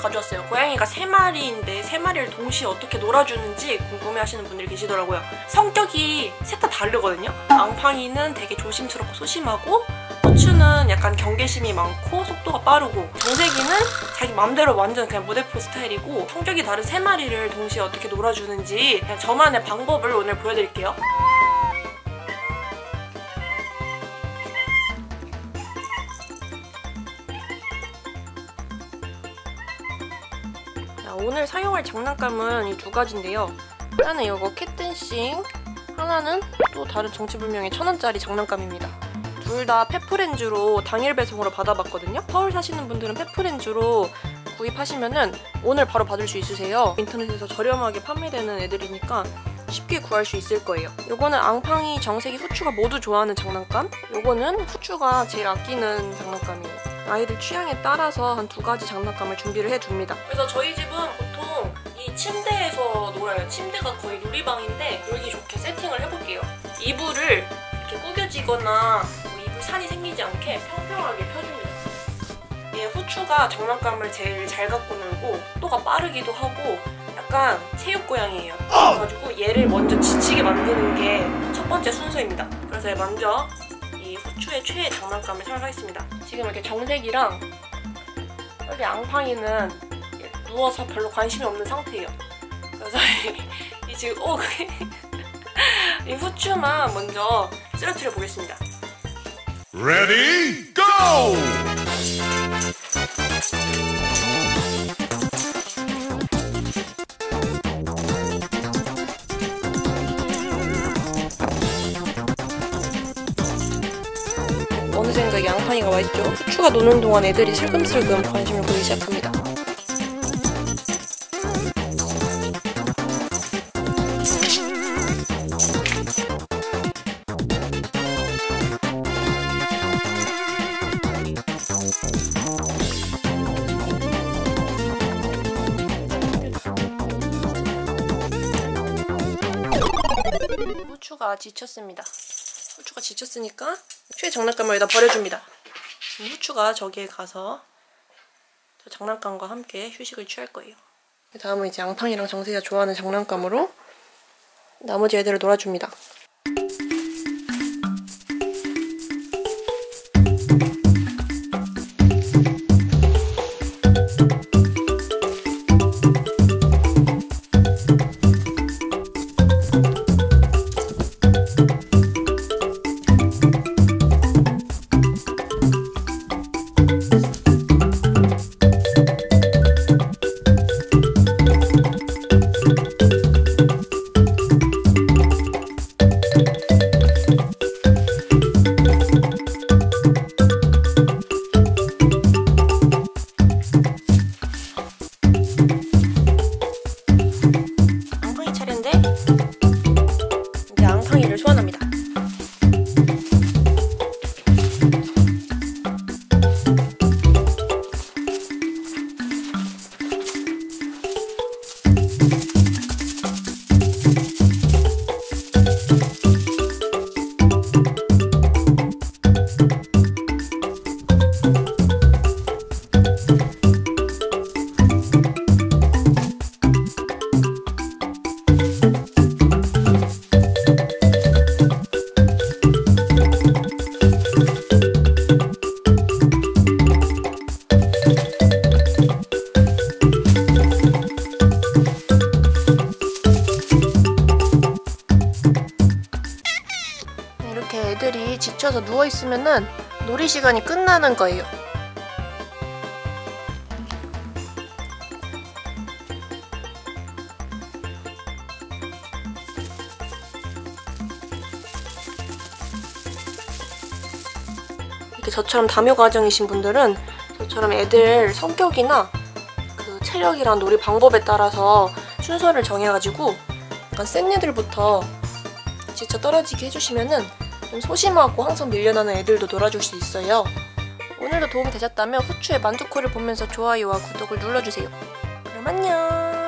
가져왔어요. 고양이가 3마리인데 3마리를 동시에 어떻게 놀아주는지 궁금해하시는 분들이 계시더라고요. 성격이 셋 다 다르거든요. 앙팡이는 되게 조심스럽고 소심하고, 후추는 약간 경계심이 많고 속도가 빠르고, 정색이는 자기 마음대로 완전 그냥 무대포 스타일이고, 성격이 다른 3마리를 동시에 어떻게 놀아주는지 그냥 저만의 방법을 오늘 보여드릴게요. 오늘 사용할 장난감은 이 두 가지인데요. 하나는 이거 캣댄싱, 하나는 또 다른 정체불명의 1,000원짜리 장난감입니다. 둘 다 페프렌즈로 당일 배송으로 받아봤거든요. 서울 사시는 분들은 페프렌즈로 구입하시면은 오늘 바로 받을 수 있으세요. 인터넷에서 저렴하게 판매되는 애들이니까 쉽게 구할 수 있을 거예요. 요거는 앙팡이, 정색이, 후추가 모두 좋아하는 장난감. 요거는 후추가 제일 아끼는 장난감이에요. 아이들 취향에 따라서 한 두 가지 장난감을 준비를 해줍니다. 그래서 저희 집은 보통 이 침대에서 놀아요. 침대가 거의 놀이방인데 놀기 좋게 세팅을 해볼게요. 이불을 이렇게 구겨지거나 뭐 이불 산이 생기지 않게 평평하게 펴줍니다. 얘 후추가 장난감을 제일 잘 갖고 놀고, 속도가 빠르기도 하고 약간 체육고양이에요. 그래가지고 얘를 먼저 지치게 만드는 게 첫 번째 순서입니다. 그래서 얘 먼저 이 후추의 최애 장난감을 사용하겠습니다. 지금 이렇게 정색이랑 여기 앙팡이는 누워서 별로 관심이 없는 상태예요. 그래서 이 지금 이 후추만 먼저 쓰러뜨려 보겠습니다. 레디 고! 어느샌가 앙팡이가 와있죠. 후추가 노는 동안 애들이 슬금슬금 관심을 보이기 시작합니다. 후추가 지쳤습니다. 후추가 지쳤으니까 최애 장난감을 여기다 버려줍니다. 지금 후추가 저기에 가서 저 장난감과 함께 휴식을 취할 거예요. 다음은 이제 앙팡이랑 정색이가 좋아하는 장난감으로 나머지 애들을 놀아줍니다. 애들이 지쳐서 누워있으면은 놀이 시간이 끝나는 거예요. 이렇게 저처럼 다묘 가정이신 분들은 저처럼 애들 성격이나 그 체력이랑 놀이 방법에 따라서 순서를 정해가지고 약간 센 애들부터 지쳐 떨어지게 해주시면은 좀 소심하고 항상 밀려나는 애들도 놀아줄 수 있어요. 오늘도 도움이 되셨다면 후추의 만두코를 보면서 좋아요와 구독을 눌러주세요. 그럼 안녕!